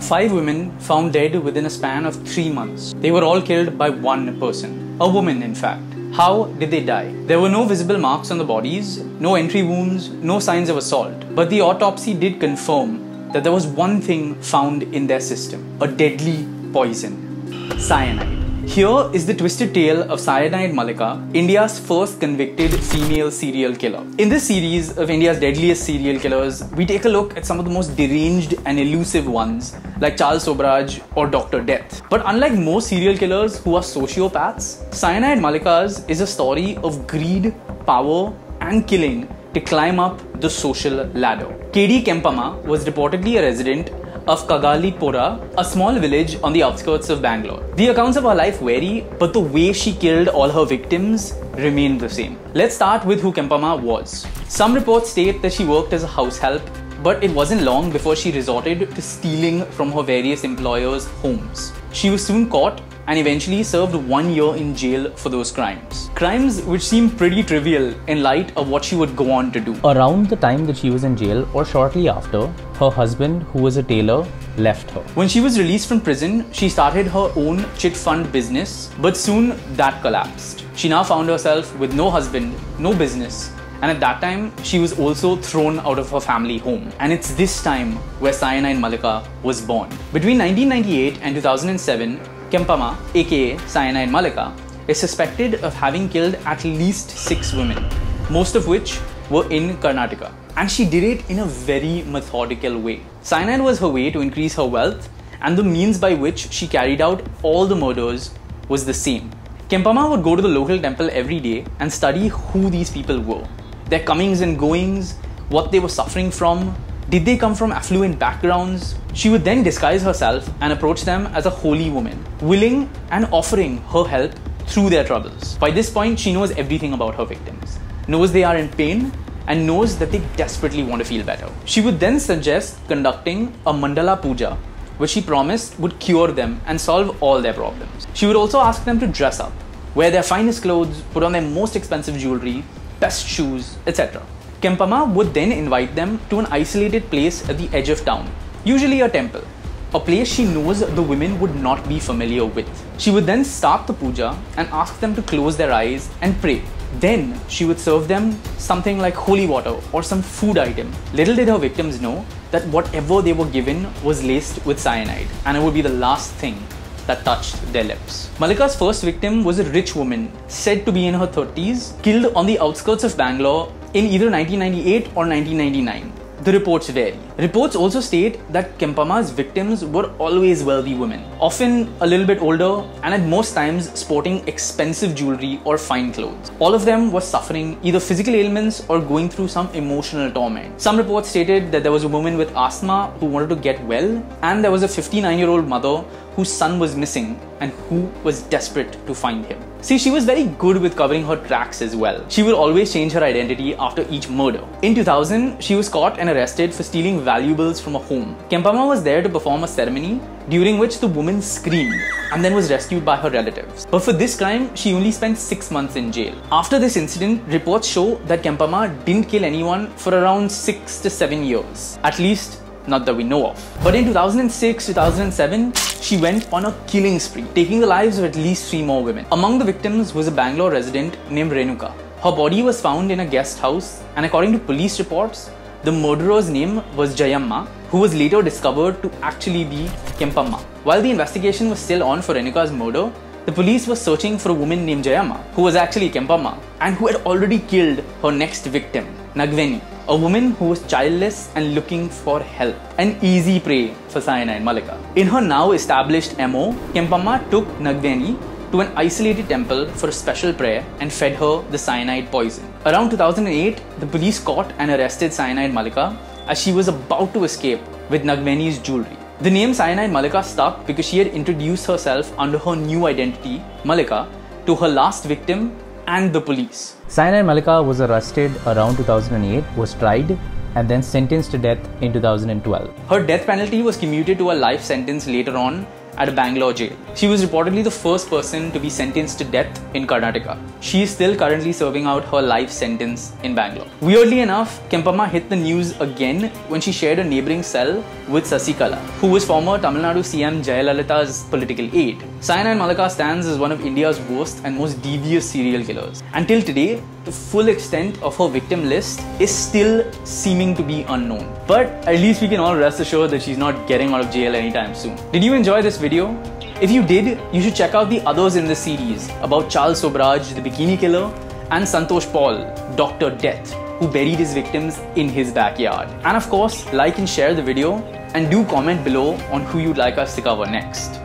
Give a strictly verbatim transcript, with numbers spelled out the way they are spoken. Five women found dead within a span of three months. They were all killed by one person, a woman in fact. How did they die? There were no visible marks on the bodies, no entry wounds, no signs of assault. But the autopsy did confirm that there was one thing found in their system, a deadly poison, cyanide. Here is the twisted tale of Cyanide Mallika, India's first convicted female serial killer. In this series of India's deadliest serial killers, we take a look at some of the most deranged and elusive ones like Charles Sobhraj or Doctor Death. But unlike most serial killers who are sociopaths, Cyanide Mallika's is a story of greed, power and killing to climb up the social ladder. K D Kempamma was reportedly a resident of Kagali Pora, a small village on the outskirts of Bangalore. The accounts of her life vary, but the way she killed all her victims remained the same. Let's start with who Kempamma was. Some reports state that she worked as a house help, but it wasn't long before she resorted to stealing from her various employers' homes. She was soon caught and eventually served one year in jail for those crimes. Crimes which seem pretty trivial in light of what she would go on to do. Around the time that she was in jail or shortly after, her husband, who was a tailor, left her. When she was released from prison, she started her own chit fund business, but soon that collapsed. She now found herself with no husband, no business, and at that time, she was also thrown out of her family home. And it's this time where Cyanide Mallika was born. Between nineteen ninety-eight and two thousand seven, Kempamma, aka Cyanide Mallika, is suspected of having killed at least six women, most of which were in Karnataka. And she did it in a very methodical way. Cyanide was her way to increase her wealth, and the means by which she carried out all the murders was the same. Kempamma would go to the local temple every day and study who these people were, their comings and goings, what they were suffering from. Did they come from affluent backgrounds? She would then disguise herself and approach them as a holy woman, willing and offering her help through their troubles. By this point, she knows everything about her victims, knows they are in pain, and knows that they desperately want to feel better. She would then suggest conducting a mandala puja, which she promised would cure them and solve all their problems. She would also ask them to dress up, wear their finest clothes, put on their most expensive jewelry, best shoes, et cetera. Kempamma would then invite them to an isolated place at the edge of town, usually a temple, a place she knows the women would not be familiar with. She would then start the puja and ask them to close their eyes and pray. Then she would serve them something like holy water or some food item. Little did her victims know that whatever they were given was laced with cyanide, and it would be the last thing that touched their lips. Mallika's first victim was a rich woman, said to be in her thirties, killed on the outskirts of Bangalore in either nineteen ninety-eight or nineteen ninety-nine. The reports vary. Reports also state that Kempamma's victims were always wealthy women, often a little bit older and at most times sporting expensive jewelry or fine clothes. All of them were suffering either physical ailments or going through some emotional torment. Some reports stated that there was a woman with asthma who wanted to get well, and there was a fifty-nine-year-old mother whose son was missing and who was desperate to find him. See, she was very good with covering her tracks as well. She would always change her identity after each murder. In two thousand, she was caught and arrested for stealing valuables from a home. Kempamma was there to perform a ceremony during which the woman screamed and then was rescued by her relatives. But for this crime, she only spent six months in jail. After this incident, reports show that Kempamma didn't kill anyone for around six to seven years. At least, not that we know of. But in two thousand six to two thousand seven, she went on a killing spree, taking the lives of at least three more women. Among the victims was a Bangalore resident named Renuka. Her body was found in a guest house, and according to police reports, the murderer's name was Jayamma, who was later discovered to actually be Kempamma. While the investigation was still on for Renuka's murder, the police were searching for a woman named Jayamma, who was actually Kempamma, and who had already killed her next victim, Nagaveni, a woman who was childless and looking for help, an easy prey for Cyanide Mallika. In her now established M O, Kempamma took Nagaveni to an isolated temple for a special prayer and fed her the cyanide poison. Around two thousand eight, the police caught and arrested Cyanide Mallika as she was about to escape with Nagveni's jewelry. The name Cyanide Mallika stuck because she had introduced herself under her new identity, Mallika, to her last victim and the police. Cyanide Mallika was arrested around two thousand eight, was tried and then sentenced to death in two thousand twelve. Her death penalty was commuted to a life sentence later on at a Bangalore jail. She was reportedly the first person to be sentenced to death in Karnataka. She is still currently serving out her life sentence in Bangalore. Weirdly enough, Kempamma hit the news again when she shared a neighbouring cell with Sasikala, who was former Tamil Nadu C M Jayalalitha's political aide. Cyanide Mallika stands as one of India's worst and most devious serial killers. Until today, the full extent of her victim list is still seeming to be unknown. But at least we can all rest assured that she's not getting out of jail anytime soon. Did you enjoy this video? If you did, you should check out the others in this series about Charles Sobhraj, the Bikini Killer, and Santosh Paul, Doctor Death, who buried his victims in his backyard. And of course, like and share the video, and do comment below on who you'd like us to cover next.